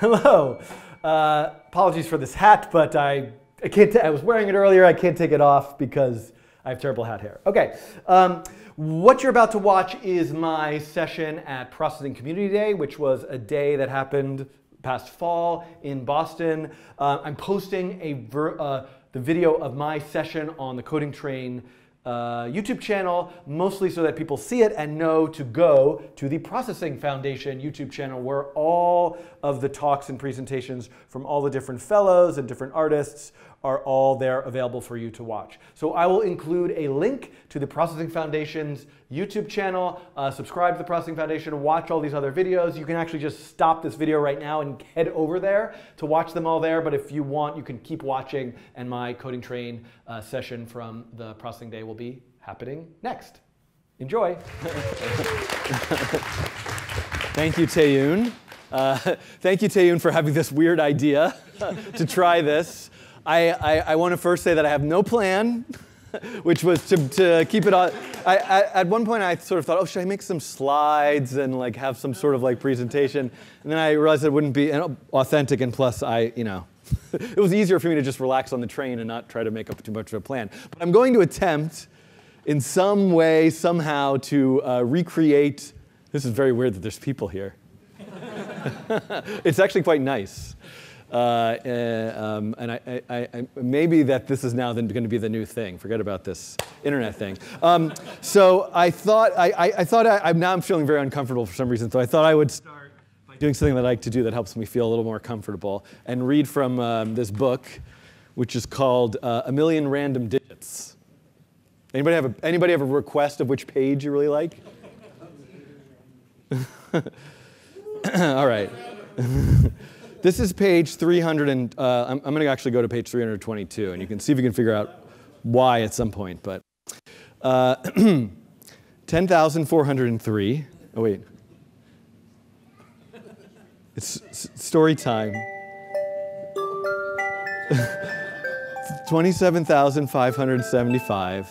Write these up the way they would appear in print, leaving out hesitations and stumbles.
Hello. Apologies for this hat, but I can't. I was wearing it earlier. I can't take it off because I have terrible hat hair. Okay. What you're about to watch is my session at Processing Community Day, which was a day that happened past fall in Boston. I'm posting the video of my session on the Coding Train YouTube channel, mostly so that people see it and know to go to the Processing Foundation YouTube channel, where all of the talks and presentations from all the different fellows and different artists are all there available for you to watch. So I will include a link to the Processing Foundation's YouTube channel. Subscribe to the Processing Foundation, watch all these other videos. You can actually just stop this video right now and head over there to watch them all there. But if you want, you can keep watching, and my Coding Train session from the Processing Day will be happening next. Enjoy. Thank you, Taeyun. Thank you, Taeyun, for having this weird idea to try this. I want to first say that I have no plan, which was to keep it on. At one point, I sort of thought, oh, should I make some slides and like have some sort of like presentation? And then I realized it wouldn't be authentic, and plus, it was easier for me to just relax on the train and not try to make up too much of a plan. But I'm going to attempt, in some way, somehow, to recreate. This is very weird that there's people here. It's actually quite nice. Maybe that this is now then going to be the new thing. Forget about this internet thing. So I thought, now I'm feeling very uncomfortable for some reason. So I thought I would start by doing something that I like to do that helps me feel a little more comfortable, and read from this book, which is called A Million Random Digits. Anybody have a request of which page you really like? All right. This is page 300, and I'm going to actually go to page 322, and you can see if you can figure out why at some point. But 10,403. Oh wait, it's story time. 27,575.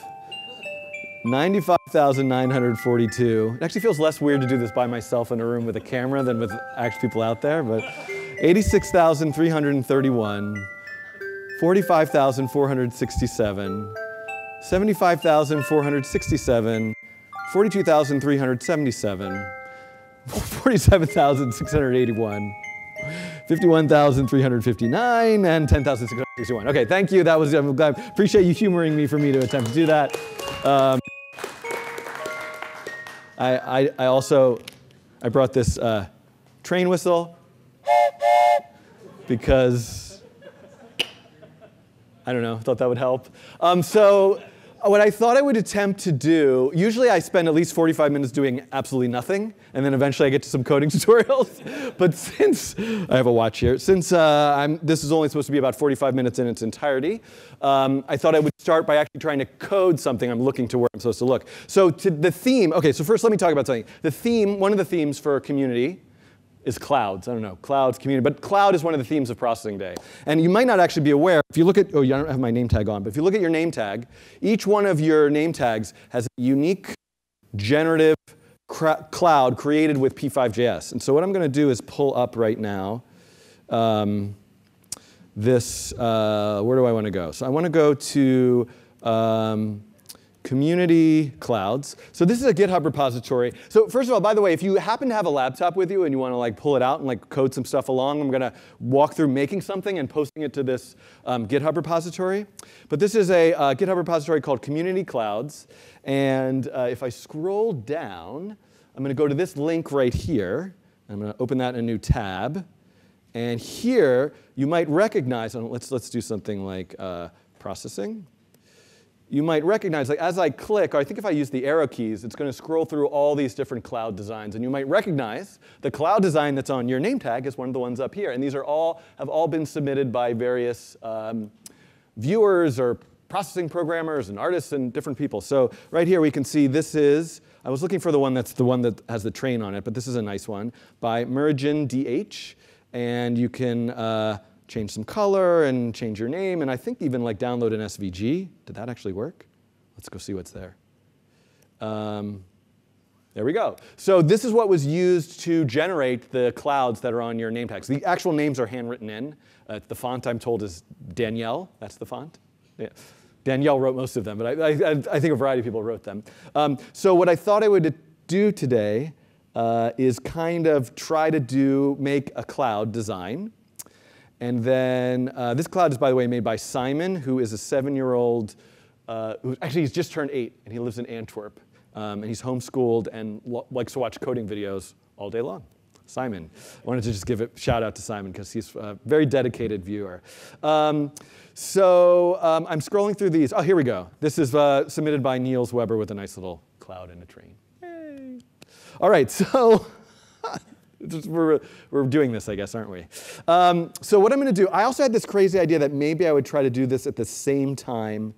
95,942. It actually feels less weird to do this by myself in a room with a camera than with actual people out there, but. 86,331, 45,467, 75,467, 42,377, 47,681, 51,359, and 10,661. Okay, thank you. That was, I'm glad. Appreciate you humoring me for me to attempt to do that. I brought this train whistle, because I don't know, I thought that would help. So what I thought I would attempt to do, usually I spend at least 45 minutes doing absolutely nothing, and then eventually I get to some coding tutorials. But since, I have a watch here, since this is only supposed to be about 45 minutes in its entirety, I thought I would start by actually trying to code something. I'm looking to where I'm supposed to look. So to the theme, okay, so first let me talk about something. The theme, one of the themes for community, is clouds. I don't know, clouds, community, but cloud is one of the themes of Processing Day. And you might not actually be aware, if you look at, oh, yeah, I don't have my name tag on, but if you look at your name tag, each one of your name tags has a unique generative cloud created with p5.js. And so what I'm going to do is pull up right now this, where do I want to go? So I want to go to community clouds. So this is a GitHub repository. So first of all, by the way, if you happen to have a laptop with you and you want to like pull it out and like code some stuff along, I'm going to walk through making something and posting it to this GitHub repository. But this is a GitHub repository called Community Clouds. And if I scroll down, I'm going to go to this link right here. I'm going to open that in a new tab. And here, you might recognize, let's do something like processing. You might recognize, like, as I click, or I think if I use the arrow keys, it's going to scroll through all these different cloud designs. And you might recognize the cloud design that's on your name tag is one of the ones up here. And these are have all been submitted by various viewers or processing programmers and artists and different people. So right here we can see this is, I was looking for the one that has the train on it, but this is a nice one by Mergen DH. And you can change some color and change your name, and I think even like download an SVG. Did that actually work? Let's go see what's there. There we go. So this is what was used to generate the clouds that are on your name tags. The actual names are handwritten in. The font, I'm told, is Danielle. That's the font. Yeah. Danielle wrote most of them, but I think a variety of people wrote them. So what I thought I would do today is kind of try to make a cloud design. And then this cloud is, by the way, made by Simon, who is a 7-year-old. Actually, he's just turned 8, and he lives in Antwerp. And he's homeschooled and likes to watch coding videos all day long. Simon. I wanted to just give a shout out to Simon because he's a very dedicated viewer. I'm scrolling through these. Oh, here we go. This is submitted by Niels Weber with a nice little cloud and a train. Yay. All right, so we're doing this, I guess, aren't we? So what I'm going to do, I also had this crazy idea that maybe I would try to do this at the same time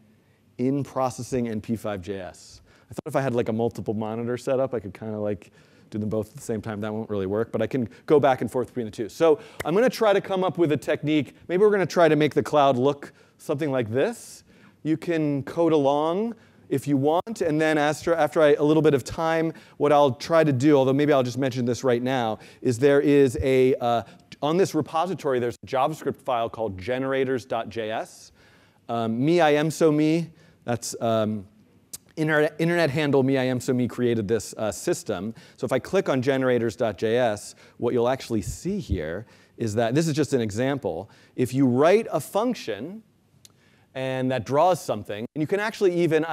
in Processing and p5.js. I thought if I had like a multiple monitor setup, I could kind of like do them both at the same time. That won't really work, but I can go back and forth between the two. So I'm going to try to come up with a technique. Maybe we're going to try to make the cloud look something like this. You can code along if you want, and then after a little bit of time, what I'll try to do, although maybe I'll just mention this right now, is there is a, on this repository, there's a JavaScript file called generators.js. Me, I am so me, that's internet handle me, I am so me created this system. So if I click on generators.js, what you'll actually see here is that, this is just an example, if you write a function and that draws something, and you can actually even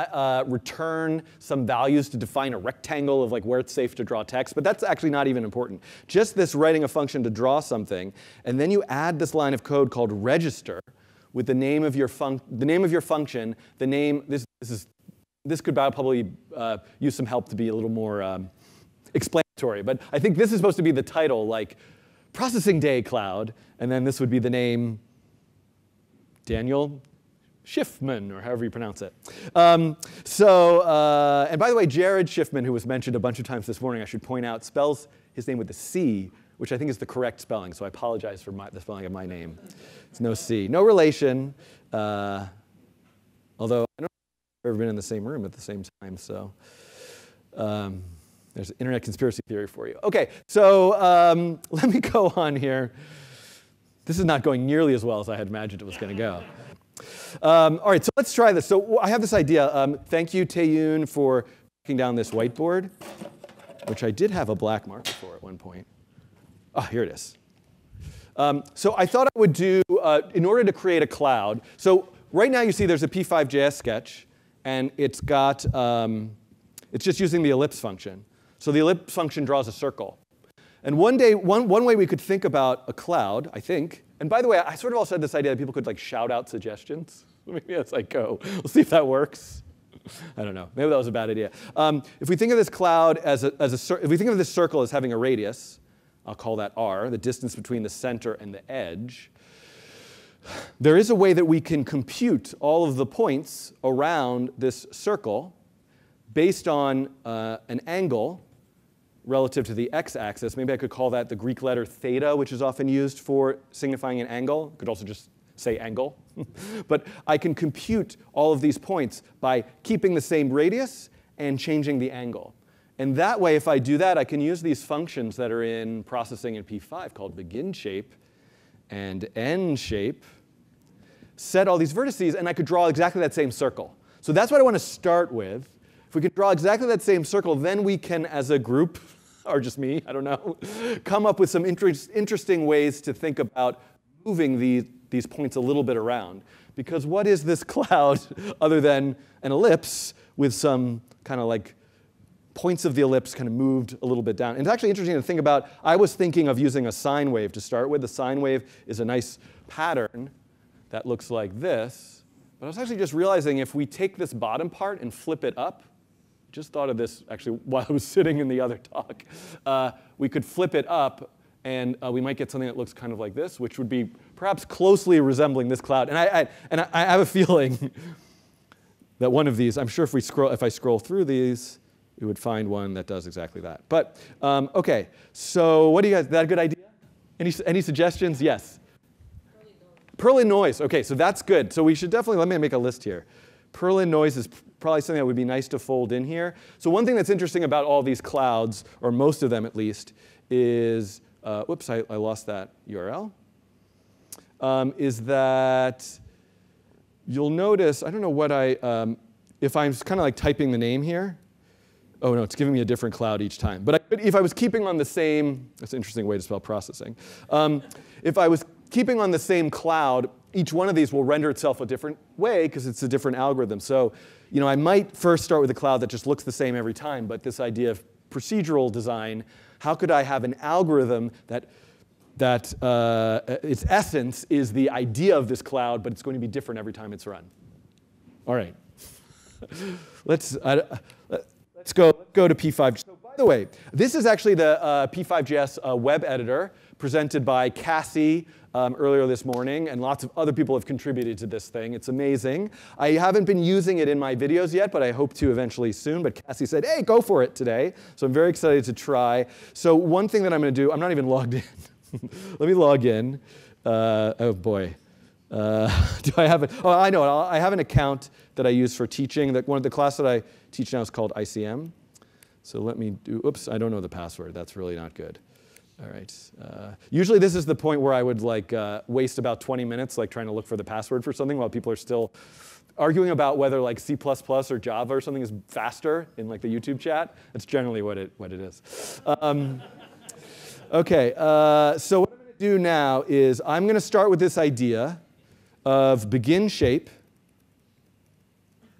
return some values to define a rectangle of like where it's safe to draw text, but that's actually not even important. Just this writing a function to draw something, and then you add this line of code called register with the name of your function, the name, this could probably use some help to be a little more explanatory. But I think this is supposed to be the title, like Processing Day Cloud. And then this would be the name Daniel Schiffman, or however you pronounce it. And by the way, Jared Schiffman, who was mentioned a bunch of times this morning, I should point out, spells his name with a C, which I think is the correct spelling. So I apologize for the spelling of my name. It's no C. No relation. Although I don't ever been in the same room at the same time, so there's an internet conspiracy theory for you. Okay, so let me go on here. This is not going nearly as well as I had imagined it was going to go. All right, so let's try this. So I have this idea. Thank you, Taeyun, for tracking down this whiteboard, which I did have a black marker for at one point. Oh, here it is. So I thought I would do, in order to create a cloud, so right now you see there's a p5.js sketch. And it's got, it's just using the ellipse function. So the ellipse function draws a circle. And one way we could think about a cloud, I think, and by the way, I sort of also had this idea that people could like shout out suggestions. Maybe as I go, we'll see if that works. I don't know, maybe that was a bad idea. If we think of this cloud as if we think of this circle as having a radius, I'll call that r, the distance between the center and the edge. There is a way that we can compute all of the points around this circle based on an angle relative to the x-axis. Maybe I could call that the Greek letter theta, which is often used for signifying an angle. Could also just say angle. But I can compute all of these points by keeping the same radius and changing the angle. And that way, if I do that, I can use these functions that are in Processing in P5 called beginShape and endShape, set all these vertices, and I could draw exactly that same circle. So that's what I want to start with. If we could draw exactly that same circle, then we can, as a group, or just me, I don't know, come up with some interesting ways to think about moving these points a little bit around. Because what is this cloud other than an ellipse with some kind of like points of the ellipse kind of moved a little bit down? And it's actually interesting to think about. I was thinking of using a sine wave to start with. The sine wave is a nice pattern that looks like this. But I was actually just realizing if we take this bottom part and flip it up, just thought of this actually while I was sitting in the other talk, we could flip it up and we might get something that looks kind of like this, which would be perhaps closely resembling this cloud. And I have a feeling that one of these, I'm sure if I scroll through these, you would find one that does exactly that. But OK, so what do you guys, is that a good idea? Any suggestions? Yes? Perlin noise. OK, so that's good. So we should definitely, let me make a list here. Perlin noise is probably something that would be nice to fold in here. So one thing that's interesting about all these clouds, or most of them at least, is, whoops, I lost that URL, is that you'll notice, I don't know what I, if I'm kind of like typing the name here, oh no, it's giving me a different cloud each time. But if I was keeping on the same, that's an interesting way to spell processing. If I was keeping on the same cloud, each one of these will render itself a different way because it's a different algorithm. So, you know, I might first start with a cloud that just looks the same every time, but this idea of procedural design, how could I have an algorithm that its essence is the idea of this cloud, but it's going to be different every time it's run? All right. Let's go to P5. So by the way, this is actually the P5.js web editor presented by Cassie earlier this morning, and lots of other people have contributed to this thing. It's amazing. I haven't been using it in my videos yet, but I hope to eventually soon. But Cassie said, hey, go for it today. So I'm very excited to try. So one thing that I'm going to do, I'm not even logged in. Let me log in. Oh, boy. Do I have it? Oh, I know. I have an account that I use for teaching. That one of the class that I teach now is called ICM. So let me do, oops, I don't know the password. That's really not good. All right. Usually this is the point where I would like waste about 20 minutes like trying to look for the password for something while people are still arguing about whether like C++ or Java or something is faster in like the YouTube chat. That's generally what it is. OK, so what I'm going to do now is I'm going to start with this idea of beginShape.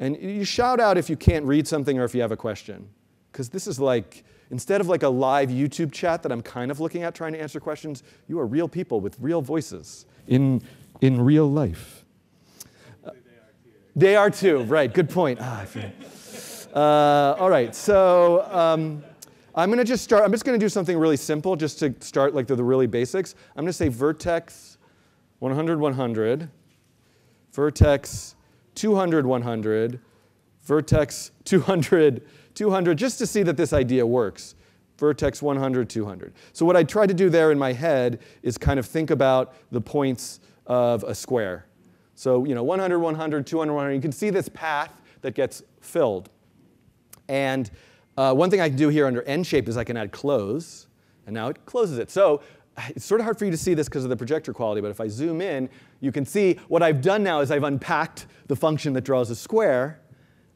And you shout out if you can't read something or if you have a question. Because this is like, instead of like a live YouTube chat that I'm kind of looking at trying to answer questions, you are real people with real voices in real life. They are too, right, good point. All right, so I'm going to just start. I'm just going to do something really simple just to start like the really basics. I'm going to say vertex 100, 100, vertex 200, 100, vertex 200, 200, just to see that this idea works. Vertex 100, 200. So what I try to do there in my head is kind of think about the points of a square. So, you know, 100, 100, 200, 100. You can see this path that gets filled. And one thing I can do here under endShape is I can add close, and now it closes it. So it's sort of hard for you to see this because of the projector quality, but if I zoom in, you can see what I've done now is I've unpacked the function that draws a square,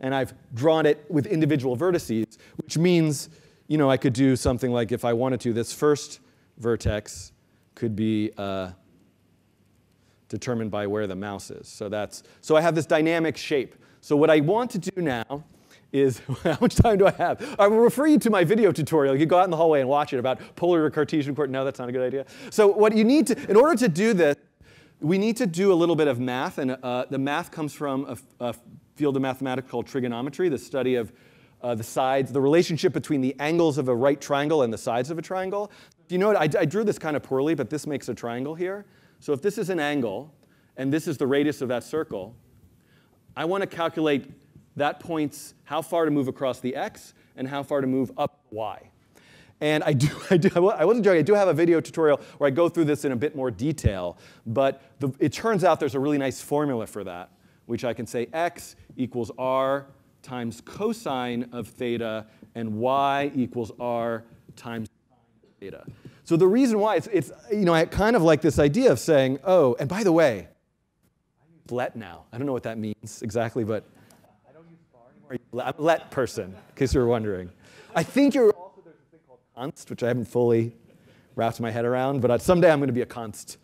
and I've drawn it with individual vertices, which means, you know, I could do something like, if I wanted to, this first vertex could be determined by where the mouse is. So that's, so I have this dynamic shape. So what I want to do now is, how much time do I have? I will refer you to my video tutorial. You go out in the hallway and watch it about polar or Cartesian coordinate. No, that's not a good idea. So what you need to, in order to do this, we need to do a little bit of math. And the math comes from a field of mathematics called trigonometry, the study of the sides, the relationship between the angles of a right triangle and the sides of a triangle. You know what? I drew this kind of poorly, but this makes a triangle here. So if this is an angle, and this is the radius of that circle, I want to calculate that point's how far to move across the x and how far to move up y. And I wasn't joking, I do have a video tutorial where I go through this in a bit more detail. But it turns out there's a really nice formula for that, which I can say x equals r times cosine of theta, and y equals r times sine of theta. So the reason why it's you know, I kind of like this idea of saying, oh, and by the way, I use let now. I don't know what that means exactly, but I'm a let person, in case you were wondering. I think you're also, there's a thing called const, which I haven't fully wrapped my head around, but someday I'm going to be a const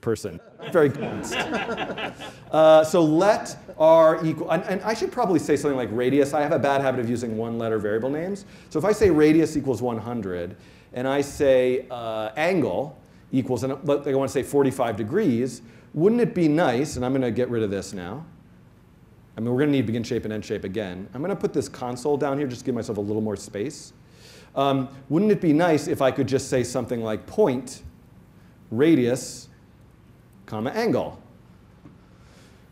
person. Very const. So let r equal, and I should probably say something like radius. I have a bad habit of using one-letter variable names. So if I say radius equals 100, and I say angle equals, and I want to say 45 degrees, wouldn't it be nice, and I'm going to get rid of this now, I mean, we're going to need begin shape and end shape again. I'm going to put this console down here just to give myself a little more space. Wouldn't it be nice if I could just say something like point, radius, comma, angle?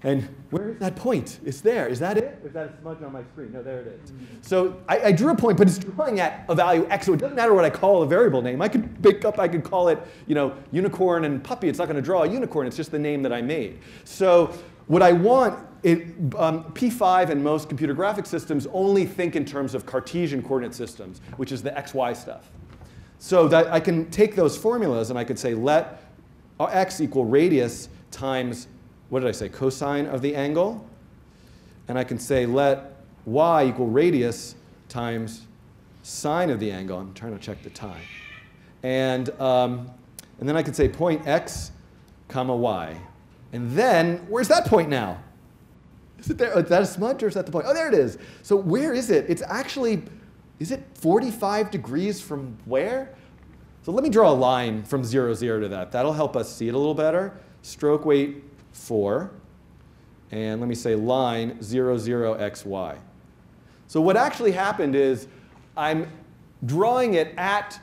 And where is that point? It's there. Is that it? Is that a smudge on my screen? No, there it is. So I drew a point, but it's drawing at a value x. So it doesn't matter what I call a variable name. I could pick up, I could call it, you know, unicorn and puppy. It's not going to draw a unicorn. It's just the name that I made. So What I want, P5 and most computer graphic systems only think in terms of Cartesian coordinate systems, which is the XY stuff. So that I can take those formulas and I could say let x equal radius times, what did I say, cosine of the angle. And I can say let y equal radius times sine of the angle. I'm trying to check the time. And then I could say point x, comma y. And then, where's that point now? Is it there? Is that a smudge or is that the point? Oh, there it is. So where is it? It's actually, is it 45 degrees from where? So let me draw a line from 0, 0 to that. That'll help us see it a little better. Stroke weight 4. And let me say line 0, 0, x, y. So what actually happened is I'm drawing it at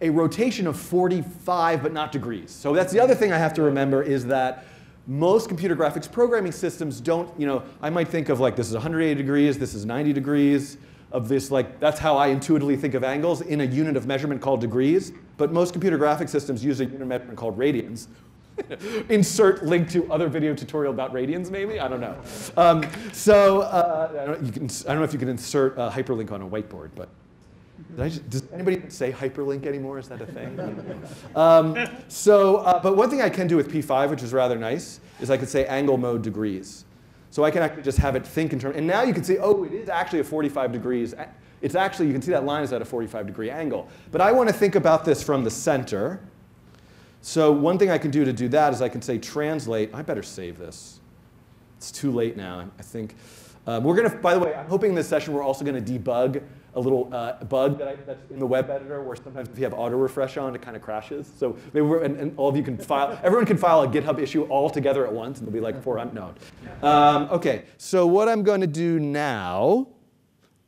a rotation of 45, but not degrees. So that's the other thing I have to remember is that most computer graphics programming systems don't, you know, I might think of like this is 180 degrees, this is 90 degrees of this, like that's how I intuitively think of angles in a unit of measurement called degrees. But most computer graphic systems use a unit of measurement called radians. Insert link to other video tutorial about radians maybe, I don't know. I don't know if you can insert a hyperlink on a whiteboard, but. Does anybody say hyperlink anymore? Is that a thing? But one thing I can do with P5, which is rather nice, is I could say angle mode degrees. So I can actually just have it think in terms. And now you can see, oh, it is actually a 45 degrees. It's actually, you can see that line is at a 45 degree angle. But I want to think about this from the center. So one thing I can do to do that is I can say translate. I better save this. It's too late now, I think. We're going to, by the way, I'm hoping in this session we're also going to debug a little bug that's in the web editor where sometimes if you have auto refresh on, it kind of crashes. So maybe all of you can file, everyone can file a GitHub issue all together at once, and it'll be like 400. No. OK, so what I'm going to do now,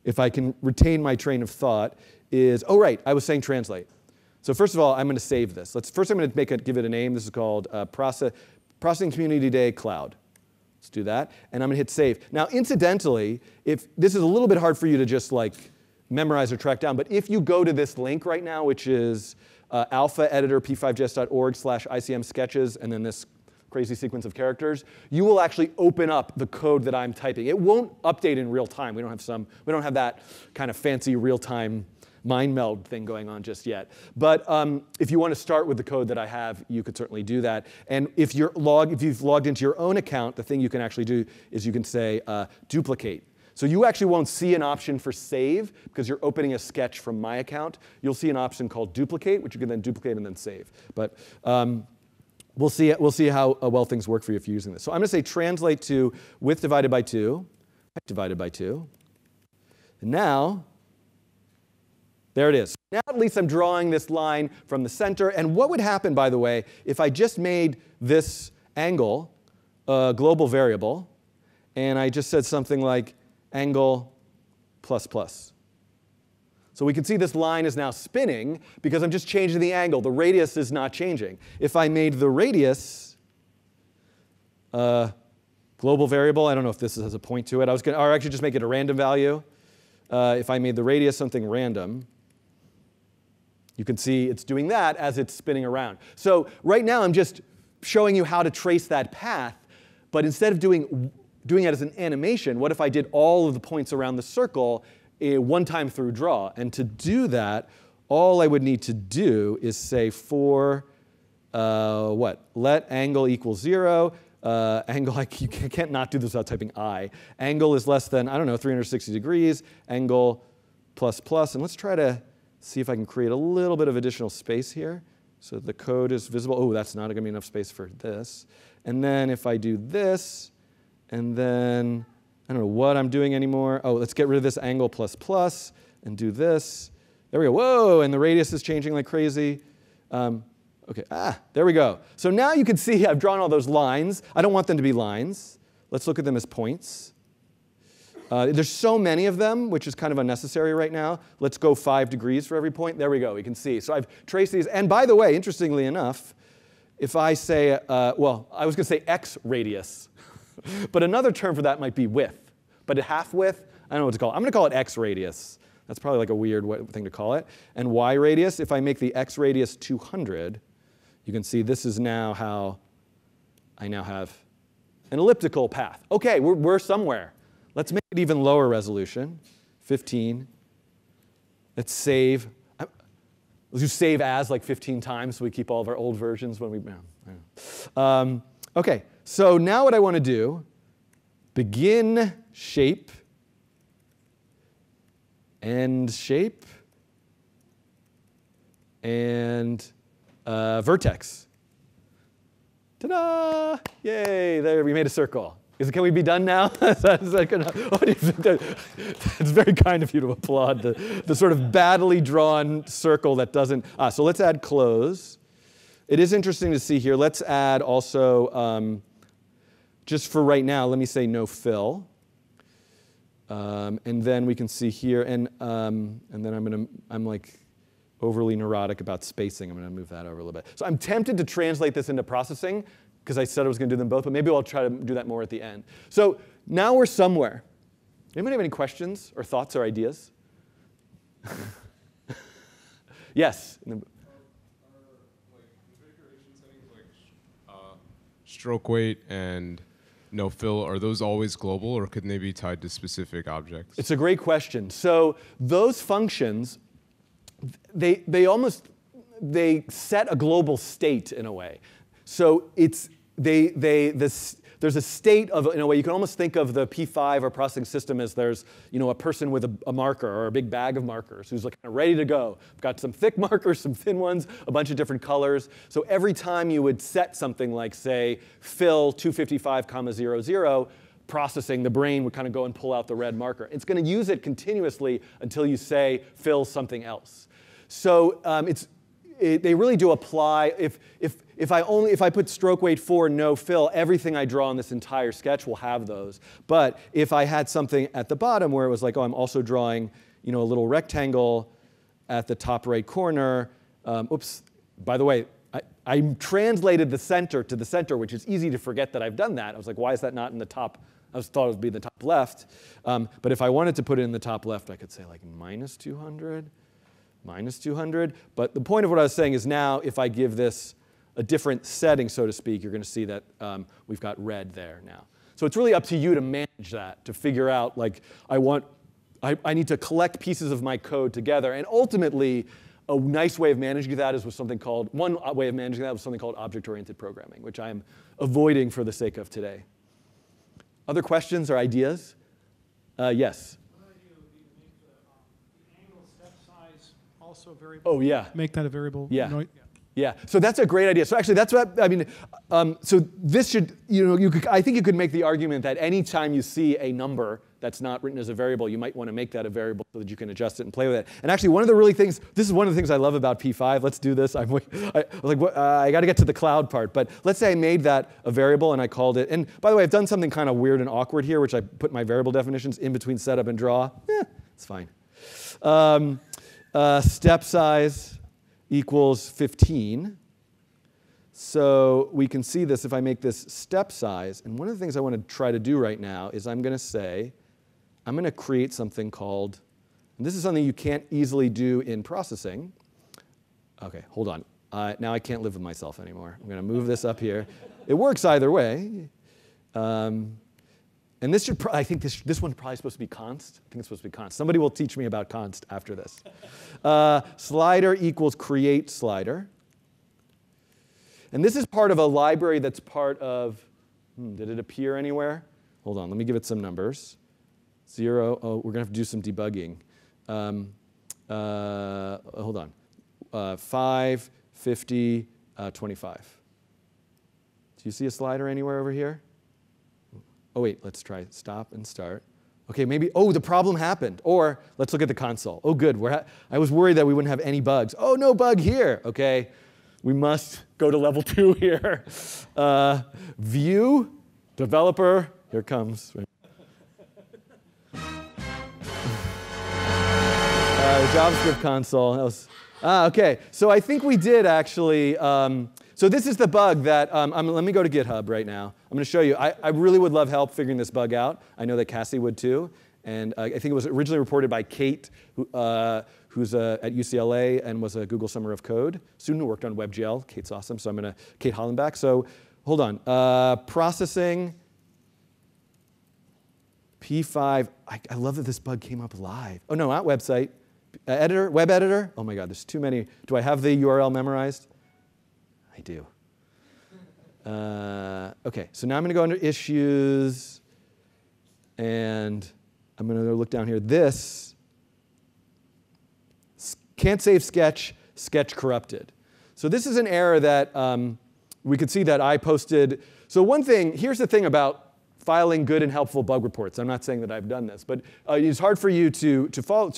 if I can retain my train of thought, is, oh, right, I was saying translate. So first of all, I'm going to save this. First, I'm going to give it a name. This is called Processing Community Day Cloud. Let's do that. And I'm going to hit save. Now, incidentally, if this is a little bit hard for you to just like memorize or track down, but if you go to this link right now, which is alphaeditorp5js.org/ICMSketches, and then this crazy sequence of characters, you will actually open up the code that I'm typing. It won't update in real time. We don't have that kind of fancy real time mind meld thing going on just yet. But if you want to start with the code that I have, you could certainly do that. And if you've logged into your own account, the thing you can actually do is you can say duplicate. So you actually won't see an option for save because you're opening a sketch from my account. You'll see an option called duplicate, which you can then duplicate and then save. But we'll see how well things work for you if you're using this. So I'm going to say translate to width divided by 2, height divided by 2. And now, there it is. Now at least I'm drawing this line from the center. And what would happen, by the way, if I just made this angle a global variable, and I just said something like, angle plus plus. So we can see this line is now spinning because I'm just changing the angle. The radius is not changing. If I made the radius global variable, I don't know if this has a point to it. Or actually just make it a random value. If I made the radius something random, you can see it's doing that as it's spinning around. So right now I'm just showing you how to trace that path, but instead of doing it as an animation, what if I did all of the points around the circle one time through draw? And to do that, all I would need to do is say for let angle equal 0. Angle, you can't not do this without typing I. Angle is less than, I don't know, 360 degrees. Angle plus plus. And let's try to see if I can create a little bit of additional space here so the code is visible. Oh, that's not going to be enough space for this. And then if I do this, and then I don't know what I'm doing anymore. Oh, let's get rid of this angle plus plus and do this. There we go. Whoa, and the radius is changing like crazy. OK, there we go. So now you can see I've drawn all those lines. I don't want them to be lines. Let's look at them as points. There's so many of them, which is kind of unnecessary right now. Let's go 5 degrees for every point. There we go. We can see. So I've traced these. And by the way, interestingly enough, if I say, I was going to say x radius. But another term for that might be width. But a half width, I don't know what to call it. I'm going to call it x radius. That's probably like a weird thing to call it. And y radius, if I make the x radius 200, you can see this is now how I now have an elliptical path. OK, we're somewhere. Let's make it even lower resolution, 15. Let's save. Let's do save as like 15 times so we keep all of our old versions when we. OK, so now what I want to do, begin shape, end shape, and vertex. Ta-da! Yay, there, we made a circle. Can we be done now? It's very kind of you to applaud the sort of badly drawn circle that doesn't. So let's add close. It is interesting to see here. Let's add also, just for right now, let me say no fill. And then we can see here, and then I'm like overly neurotic about spacing. I'm going to move that over a little bit. So I'm tempted to translate this into processing, because I said I was going to do them both, but maybe I'll try to do that more at the end. So now we're somewhere. Anybody have any questions or thoughts or ideas? Yes? Are configuration settings like stroke weight and no fill, are those always global, or could they be tied to specific objects? It's a great question. So those functions, they set a global state in a way. So it's there's a state of, in a way, you can almost think of the P5 or processing system as there's a person with a marker or a big bag of markers who's like ready to go. I've got some thick markers, some thin ones, a bunch of different colors. So every time you would set something like, say, fill 255,000, processing, the brain would kind of go and pull out the red marker. It's going to use it continuously until you say fill something else. So they really do apply. If I put stroke weight 4, no fill, everything I draw in this entire sketch will have those. But if I had something at the bottom where it was like, oh, I'm also drawing a little rectangle at the top right corner. Oops. By the way, I translated the center to the center, which is easy to forget that I've done that. I was like, why is that not in the top? I thought it would be in the top left. But if I wanted to put it in the top left, I could say like minus 200, minus 200. But the point of what I was saying is now if I give this a different setting, so to speak, you're going to see that we've got red there now. So it's really up to you to manage that, to figure out, like, I need to collect pieces of my code together. And ultimately, a nice way of managing that is with something called, one way of managing that was something called object-oriented programming, which I am avoiding for the sake of today. Other questions or ideas? Yes? Oh, yeah. Make that a variable. Yeah. Noise? Yeah. So that's a great idea. So actually, that's what I mean. So this should, I think you could make the argument that any time you see a number that's not written as a variable, you might want to make that a variable so that you can adjust it and play with it. And actually, this is one of the things I love about P5. Let's do this. I got to get to the cloud part. But let's say I made that a variable and I called it. And by the way, I've done something kind of weird and awkward here, which I put my variable definitions in between setup and draw. It's fine. Step size equals 15. So we can see this if I make this step size. And one of the things I want to try to do right now is I'm going to say, I'm going to create something called, and this is something you can't easily do in processing. OK, hold on. Now I can't live with myself anymore. I'm going to move this up here. It works either way. And this should, I think this one's probably supposed to be const. I think it's supposed to be const. Somebody will teach me about const after this. Slider equals create slider. And this is part of a library that's part of, did it appear anywhere? Hold on, let me give it some numbers. 0, oh, we're going to have to do some debugging. Hold on. 5, 50, 25. Do you see a slider anywhere over here? Oh, wait, let's try stop and start. OK, maybe, oh, the problem happened. Or let's look at the console. Oh, good. I was worried that we wouldn't have any bugs. Oh, no bug here. OK, we must go to level 2 here. View, developer, here it comes. The JavaScript console. OK, so I think we did actually. So this is the bug that, let me go to GitHub right now. I'm going to show you. I really would love help figuring this bug out. I know that Cassie would too. And I think it was originally reported by Kate, who's at UCLA and was a Google Summer of Code student who worked on WebGL. Kate's awesome, so I'm going to, Kate Hollenbeck. So hold on, processing P5, I love that this bug came up live. Oh no, not website. Editor, web editor. Oh my God, there's too many. Do I have the URL memorized? I do. OK, so now I'm going to go under issues. And I'm going to look down here. This can't save sketch, sketch corrupted. So this is an error that we could see that I posted. So one thing, here's the thing about filing good and helpful bug reports. I'm not saying that I've done this, but it's hard for you to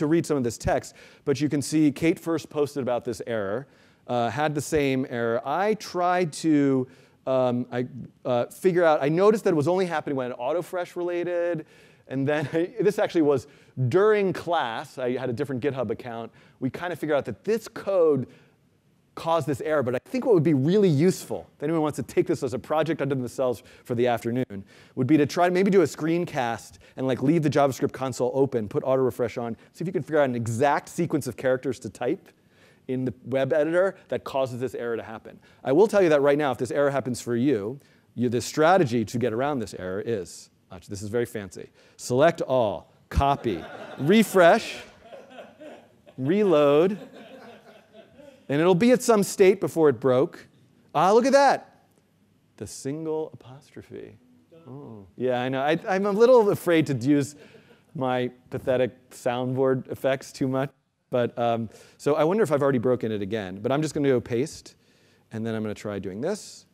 read some of this text. But you can see Kate first posted about this error, had the same error. I tried to figure out, I noticed that it was only happening when AutoFresh related. And then this actually was during class. I had a different GitHub account. We kind of figured out that this code caused this error, but I think what would be really useful, if anyone wants to take this as a project under themselves for the afternoon, would be to try to maybe do a screencast and like leave the JavaScript console open, put auto refresh on, see if you can figure out an exact sequence of characters to type in the web editor that causes this error to happen. I will tell you that right now, if this error happens for you, the strategy to get around this error is, this is very fancy, select all, copy, refresh, reload, and it'll be at some state before it broke. Ah, look at that. The single apostrophe. Oh. Yeah, I know. I'm a little afraid to use my pathetic soundboard effects too much. But so I wonder if I've already broken it again. But I'm just going to go paste. And then I'm going to try doing this.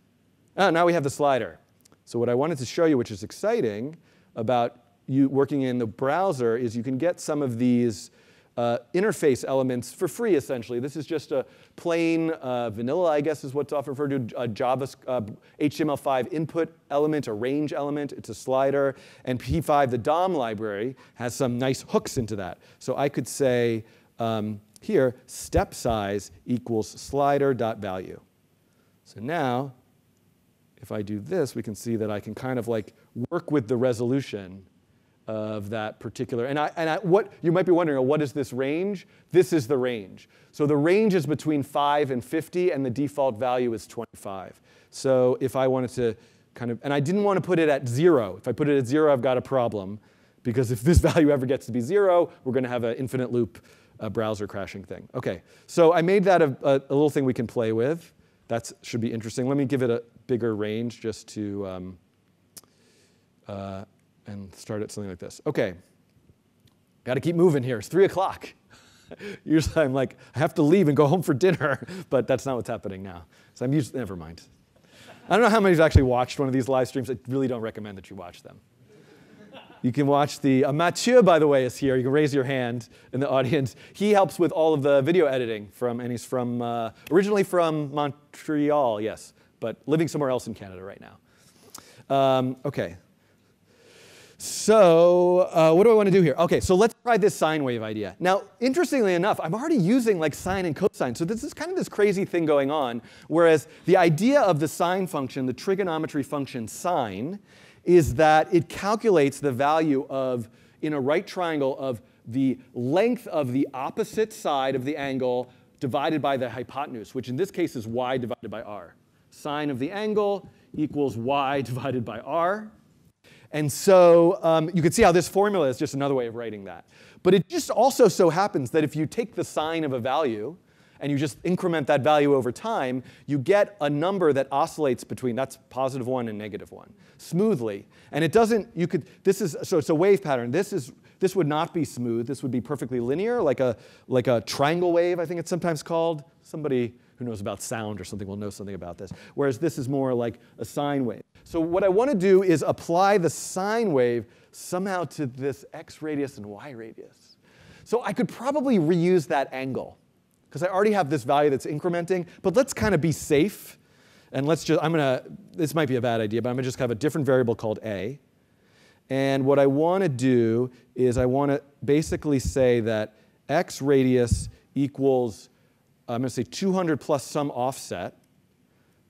Ah, now we have the slider. So what I wanted to show you, which is exciting about you working in the browser, is you can get some of these interface elements for free, essentially. This is just a plain vanilla, I guess is what's often referred to, a Java HTML5 input element, a range element. It's a slider. And P5, the DOM library, has some nice hooks into that. So I could say here, step size equals slider.value. So now, if I do this, we can see that I can kind of like work with the resolution of that particular. And what you might be wondering, what is this range? This is the range. So the range is between 5 and 50, and the default value is 25. So if I wanted to kind of, and I didn't want to put it at 0. If I put it at 0, I've got a problem. Because if this value ever gets to be 0, we're going to have an infinite loop browser crashing thing. OK, so I made that a little thing we can play with. That should be interesting. Let me give it a bigger range just to, and start at something like this. OK, got to keep moving here. It's 3 o'clock. Usually I'm like, I have to leave and go home for dinner. But that's not what's happening now. So I'm usually, never mind. I don't know how many have actually watched one of these live streams. I really don't recommend that you watch them. You can watch the, Mathieu, by the way, is here. You can raise your hand in the audience. He helps with all of the video editing from, and he's from, originally from Montreal, yes, but living somewhere else in Canada right now. OK. So what do I want to do here? OK, so let's try this sine wave idea. Now, interestingly enough, I'm already using like sine and cosine. So this is kind of this crazy thing going on, whereas the idea of the sine function, the trigonometry function sine, is that it calculates the value of, in a right triangle, of the length of the opposite side of the angle divided by the hypotenuse, which in this case is y divided by r. Sine of the angle equals y divided by r. And so you can see how this formula is just another way of writing that. But it just also so happens that if you take the sine of a value and you just increment that value over time, you get a number that oscillates between, that's positive 1 and negative 1, smoothly. And it doesn't, you could, this is, so it's a wave pattern. This would not be smooth. This would be perfectly linear, like a triangle wave, I think it's sometimes called. Somebody who knows about sound or something will know something about this. Whereas this is more like a sine wave. So what I want to do is apply the sine wave somehow to this x radius and y radius. So I could probably reuse that angle, because I already have this value that's incrementing. But let's kind of be safe. And let's just, this might be a bad idea, but I'm going to just have a different variable called a. And what I want to do is I want to basically say that x radius equals, I'm going to say 200 plus some offset,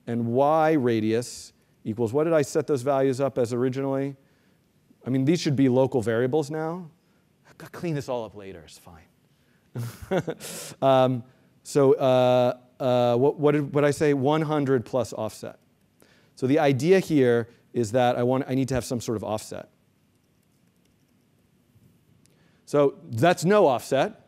and y radius equals, what did I set those values up as originally? I mean, these should be local variables now. I've got to clean this all up later. It's fine. What did I say? 100 plus offset. So the idea here is that I need to have some sort of offset. So that's no offset.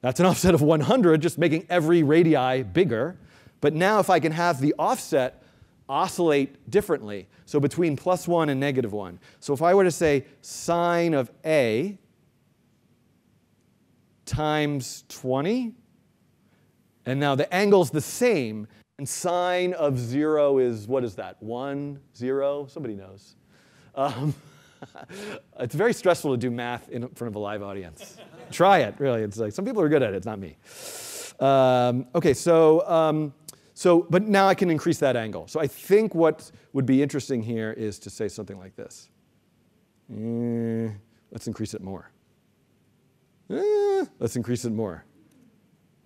That's an offset of 100, just making every radii bigger. But now if I can have the offset oscillate differently, so between +1 and -1. So if I were to say sine of A times 20, and now the angle's the same, and sine of 0 is, what is that, 1, 0? Somebody knows. It's very stressful to do math in front of a live audience. Try it, really. It's like some people are good at it. It's not me. OK, so but now I can increase that angle. So I think what would be interesting here is to say something like this. Let's increase it more. Let's increase it more.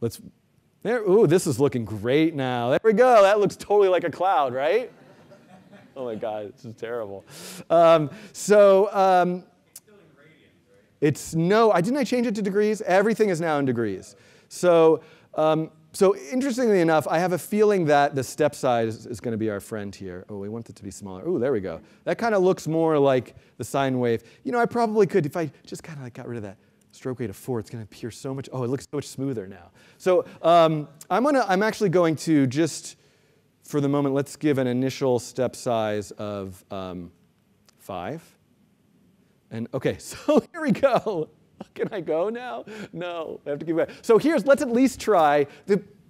Let's. There, ooh, this is looking great now. There we go. That looks totally like a cloud, right? Oh my God, this is terrible. It's still in radians, right? It's no. Didn't I change it to degrees? Everything is now in degrees. So, interestingly enough, I have a feeling that the step size is going to be our friend here. Oh, we want it to be smaller. Ooh, there we go. That kind of looks more like the sine wave. You know, I probably could, if I just kind of like got rid of that stroke rate of 4, it's going to appear so much. Oh, it looks so much smoother now. So I'm actually going to just, for the moment, let's give an initial step size of 5. And OK, so here we go. Can I go now? No, I have to give it back. So here's, let's at least try.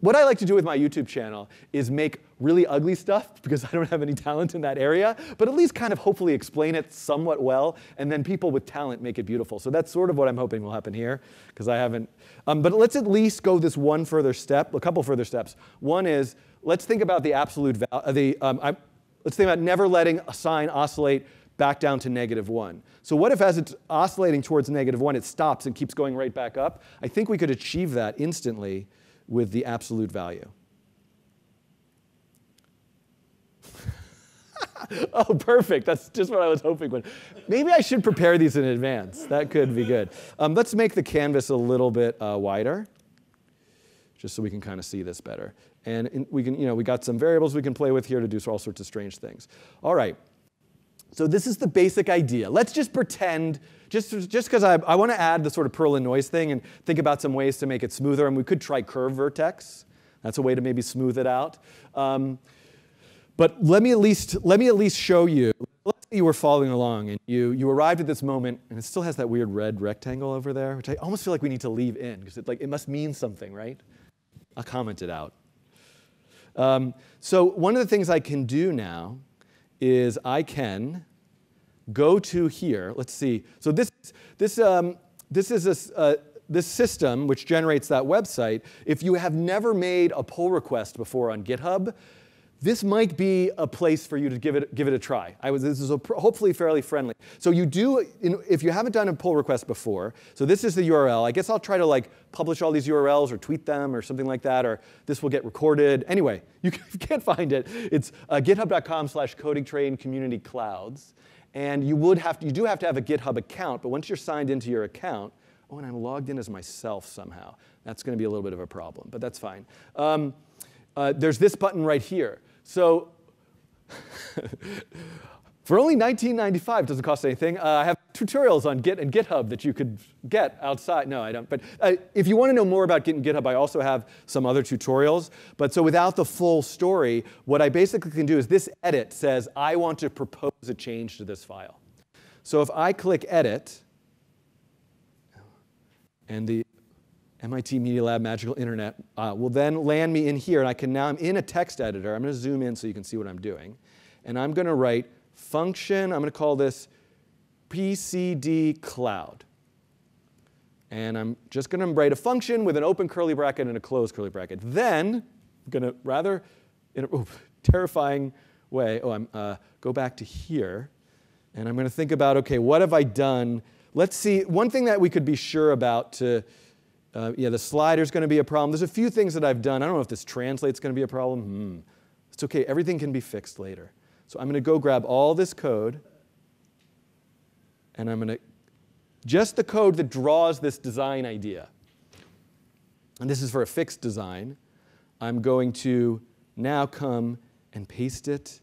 What I like to do with my YouTube channel is make really ugly stuff, because I don't have any talent in that area, but at least kind of hopefully explain it somewhat well, and then people with talent make it beautiful. So that's sort of what I'm hoping will happen here, because I haven't. But let's at least go this one further step, a couple further steps. One is, let's think about the absolute value. Let's think about never letting a sine oscillate back down to -1. So what if as it's oscillating towards -1, it stops and keeps going right back up? I think we could achieve that instantly with the absolute value. Oh, perfect. That's just what I was hoping. Maybe I should prepare these in advance. That could be good. Let's make the canvas a little bit wider, just so we can kind of see this better. And we can, we got some variables we can play with here to do all sorts of strange things. All right. So this is the basic idea. Let's just pretend, just because I want to add the sort of Perlin noise thing and think about some ways to make it smoother. And we could try curve vertex. That's a way to maybe smooth it out. But let me at least show you. Let's say you were following along and you arrived at this moment, and it still has that weird red rectangle over there, which I almost feel like we need to leave in because it must mean something, right? I'll comment it out. So one of the things I can do now is I can go to here. Let's see. So this is this system which generates that website. If you have never made a pull request before on GitHub, this might be a place for you to give it a try. This is hopefully fairly friendly. So you do, if you haven't done a pull request before, so this is the URL. I guess I'll try to publish all these URLs or tweet them or something like that, or this will get recorded. Anyway, you can't find it. It's github.com/codingtraincommunityclouds. And you do have to have a GitHub account. But once you're signed into your account, oh, and I'm logged in as myself somehow. That's going to be a little bit of a problem, but that's fine. There's this button right here. So for only $19.95, it doesn't cost anything. I have tutorials on Git and GitHub that you could get outside. No, I don't. But if you want to know more about Git and GitHub, I also have some other tutorials. But so without the full story, what I basically can do is this edit says, I want to propose a change to this file. So if I click edit, and the MIT Media Lab Magical Internet will then land me in here. And I can now, I'm in a text editor. I'm going to zoom in so you can see what I'm doing. And I'm going to write function. I'm going to call this PCD Cloud. And I'm just going to write a function with an open curly bracket and a closed curly bracket. Then I'm going to, rather in a terrifying way, go back to here. And I'm going to think about, OK, what have I done? Let's see. One thing that we could be sure about to yeah, the slider's going to be a problem. There's a few things that I've done. I don't know if this translate's going to be a problem. It's OK. Everything can be fixed later. So I'm going to go grab all this code. And I'm going to just the code that draws this design idea. And this is for a fixed design. I'm going to now come and paste it